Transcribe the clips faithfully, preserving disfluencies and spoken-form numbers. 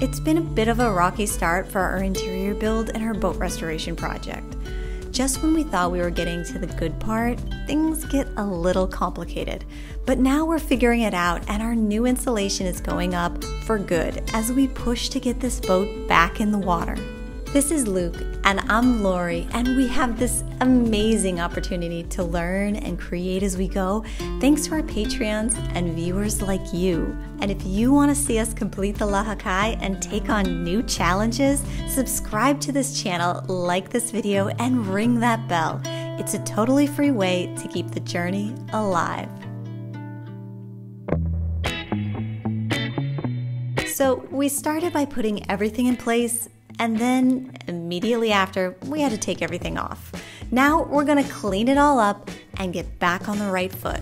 It's been a bit of a rocky start for our interior build and our boat restoration project. Just when we thought we were getting to the good part, things get a little complicated. But now we're figuring it out and our new insulation is going up for good as we push to get this boat back in the water. This is Luke and I'm Lori, and we have this amazing opportunity to learn and create as we go thanks to our Patreons and viewers like you. And if you want to see us complete the Lahakai and take on new challenges, subscribe to this channel, like this video, and ring that bell. It's a totally free way to keep the journey alive. So we started by putting everything in place, and then immediately after, we had to take everything off. Now we're gonna clean it all up and get back on the right foot.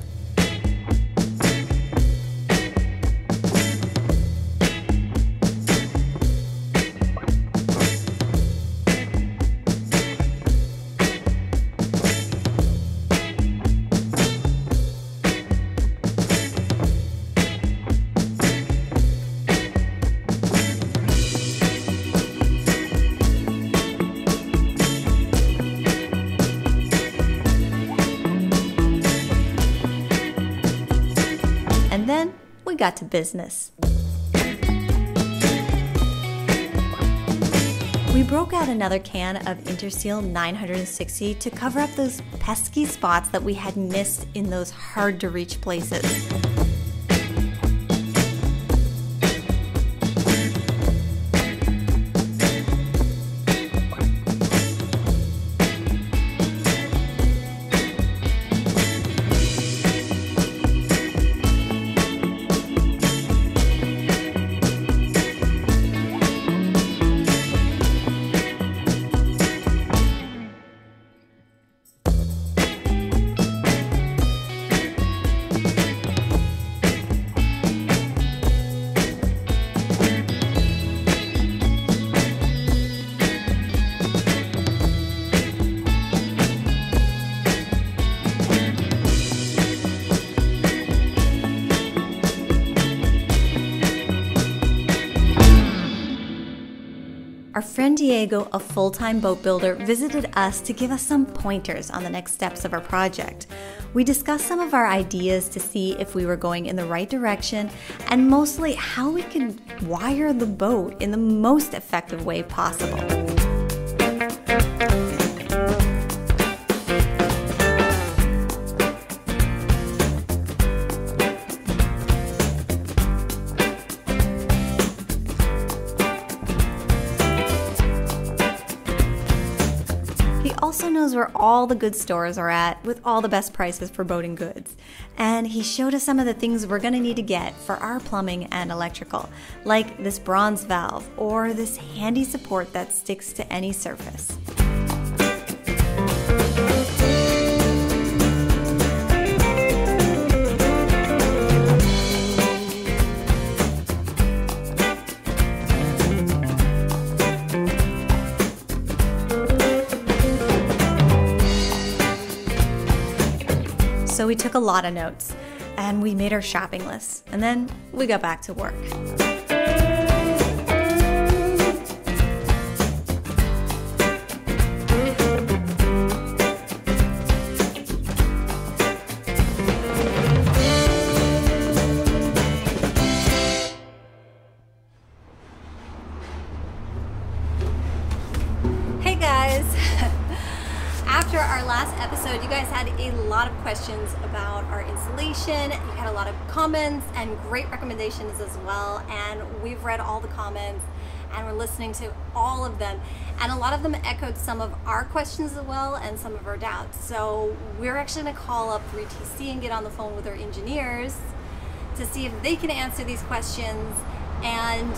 And then we got to business. We broke out another can of Interseal nine sixty to cover up those pesky spots that we had missed in those hard to reach places. Our friend Diego, a full-time boat builder, visited us to give us some pointers on the next steps of our project. We discussed some of our ideas to see if we were going in the right direction and mostly how we could wire the boat in the most effective way possible. Also knows where all the good stores are at with all the best prices for boating goods. And he showed us some of the things we're gonna need to get for our plumbing and electrical, like this bronze valve or this handy support that sticks to any surface. So we took a lot of notes and we made our shopping list, and then we got back to work. Hey guys! After our last episode, you guys had a lot of questions about our insulation. You had a lot of comments and great recommendations as well, and we've read all the comments and we're listening to all of them, and a lot of them echoed some of our questions as well and some of our doubts. So we're actually going to call up three T C and get on the phone with our engineers to see if they can answer these questions and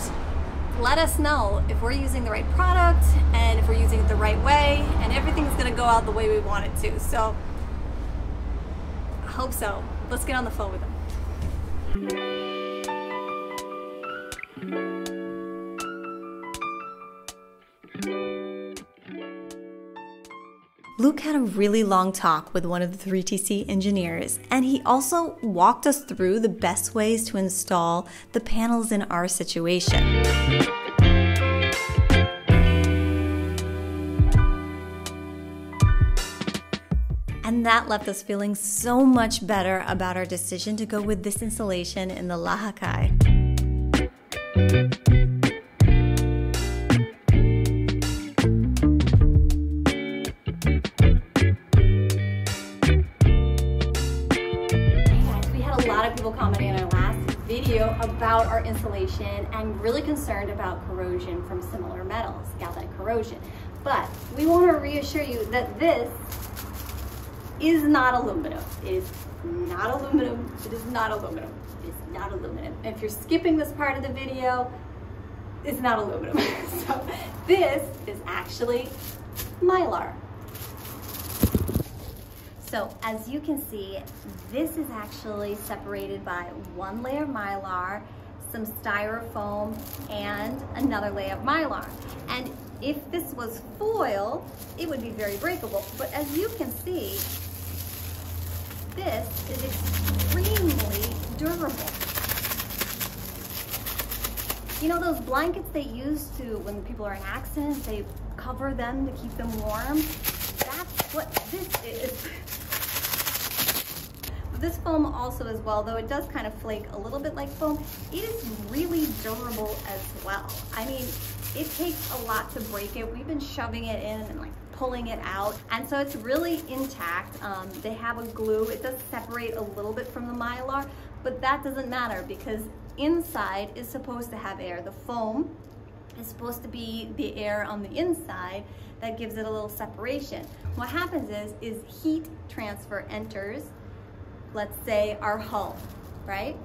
let us know if we're using the right product and if we're using it the right way and everything's gonna go out the way we want it to. So I hope so. Let's get on the phone with them. Luke had a really long talk with one of the three T C engineers, and he also walked us through the best ways to install the panels in our situation. and that left us feeling so much better about our decision to go with this insulation in the Lahakai. About our insulation and really concerned about corrosion from similar metals, galvanic corrosion. But we want to reassure you that this is not aluminum. It is not aluminum. It is not aluminum. It is not aluminum. If you're skipping this part of the video, it's not aluminum. So this is actually Mylar. So as you can see, this is actually separated by one layer Mylar, some styrofoam, and another layer of Mylar. And if this was foil, it would be very breakable. But as you can see, this is extremely durable. You know those blankets they use to, when people are in accidents, they cover them to keep them warm? That's what this is. This foam also as well, though it does kind of flake a little bit like foam, it is really durable as well. I mean, it takes a lot to break it. We've been shoving it in and like pulling it out. And so it's really intact. Um, they have a glue. It does separate a little bit from the Mylar, but that doesn't matter because inside is supposed to have air. The foam is supposed to be the air on the inside that gives it a little separation. What happens is, is heat transfer enters, let's say our hull, right?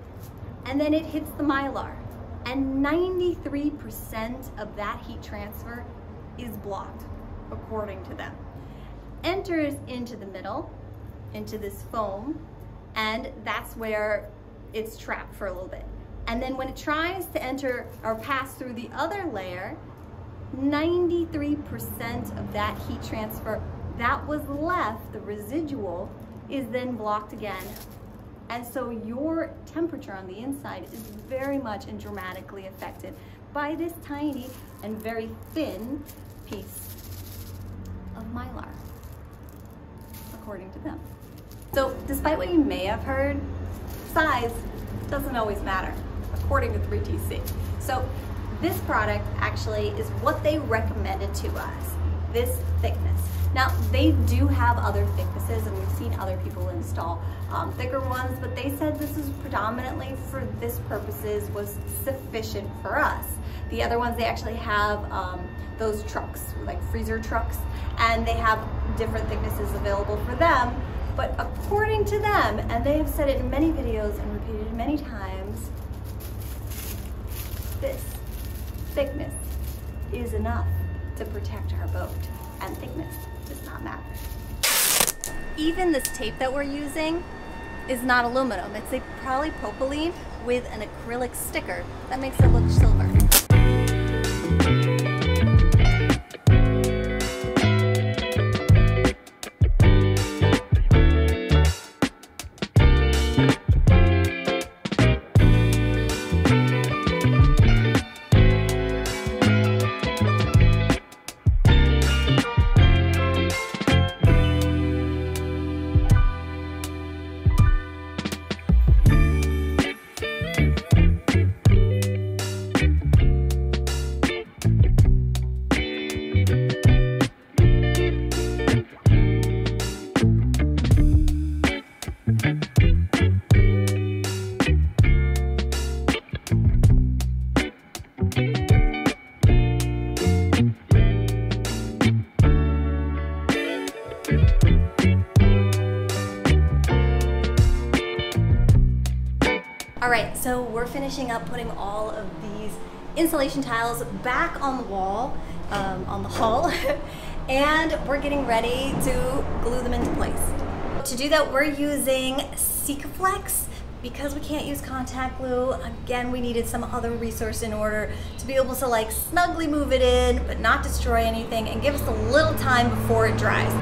And then it hits the Mylar. And ninety-three percent of that heat transfer is blocked, according to them. Enters into the middle, into this foam, and that's where it's trapped for a little bit. And then when it tries to enter or pass through the other layer, ninety-three percent of that heat transfer that was left, the residual, is then blocked again. And so your temperature on the inside is very much and dramatically affected by this tiny and very thin piece of Mylar, according to them. So despite what you may have heard, size doesn't always matter, according to three T C. So this product actually is what they recommended to us, this thickness. Now, they do have other thicknesses, and we've seen other people install um, thicker ones, but they said this is predominantly for this purposes was sufficient for us. The other ones, they actually have um, those trucks, like freezer trucks, and they have different thicknesses available for them, but according to them, and they have said it in many videos and repeated it many times, this thickness is enough to protect our boat, and thickness does not matter. Even this tape that we're using is not aluminum. It's a polypropylene with an acrylic sticker that makes it look silver. Alright, so we're finishing up putting all of these insulation tiles back on the wall, um, on the hull, and we're getting ready to glue them into place. To do that, we're using Sikaflex. Because we can't use contact glue, again, we needed some other resource in order to be able to like snugly move it in, but not destroy anything, and give us a little time before it dries.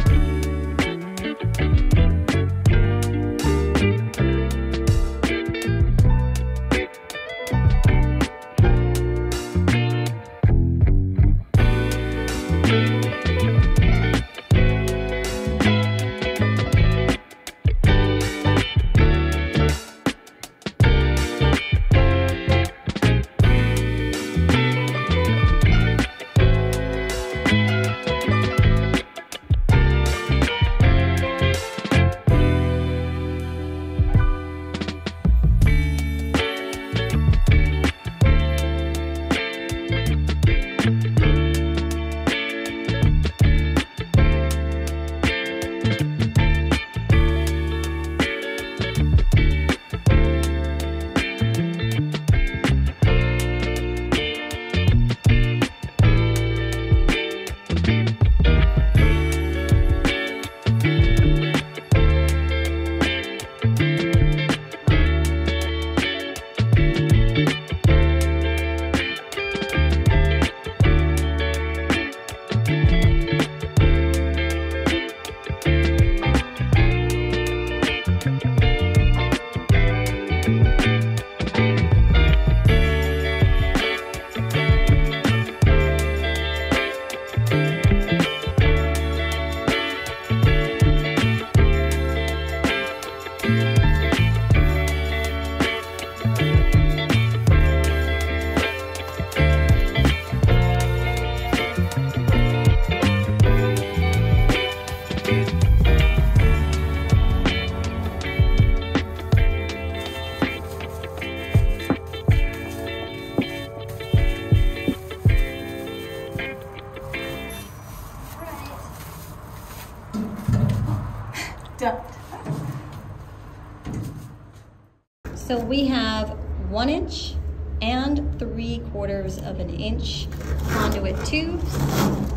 So we have one inch and three quarters of an inch conduit tubes.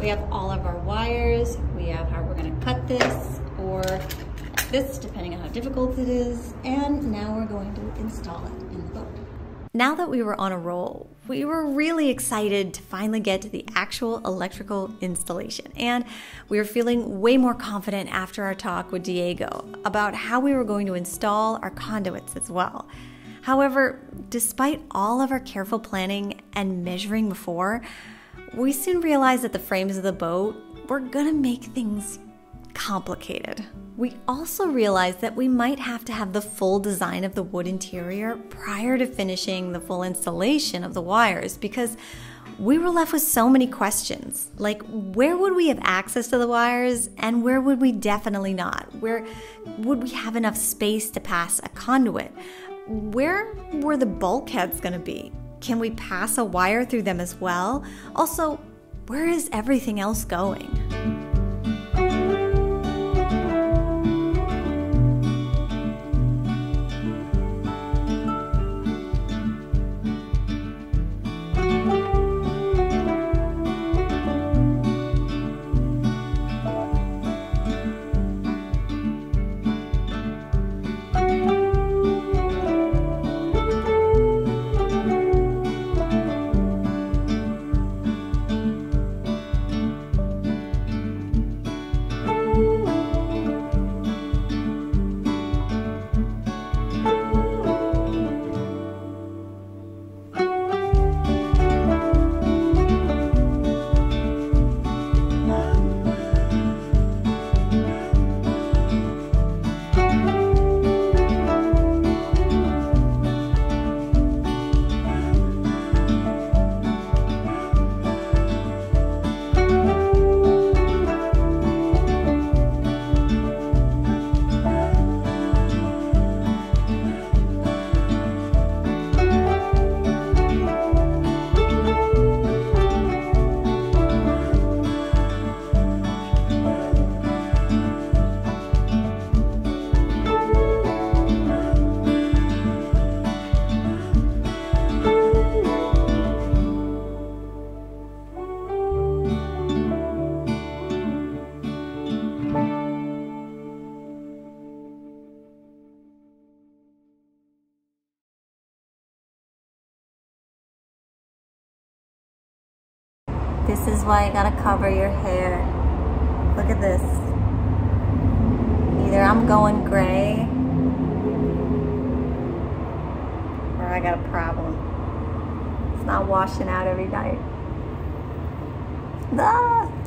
We have all of our wires. We have how we're gonna cut this or this, depending on how difficult it is. And now we're going to install it in the boat. Now that we were on a roll, we were really excited to finally get to the actual electrical installation. And we were feeling way more confident after our talk with Diego about how we were going to install our conduits as well. However, despite all of our careful planning and measuring before, we soon realized that the frames of the boat were gonna make things complicated. We also realized that we might have to have the full design of the wood interior prior to finishing the full installation of the wires, because we were left with so many questions, like where would we have access to the wires and where would we definitely not? Where would we have enough space to pass a conduit? Where were the bulkheads going to be? Can we pass a wire through them as well? Also, where is everything else going? This is why you gotta cover your hair. Look at this. Either I'm going gray, or I got a problem. It's not washing out every night. Ah!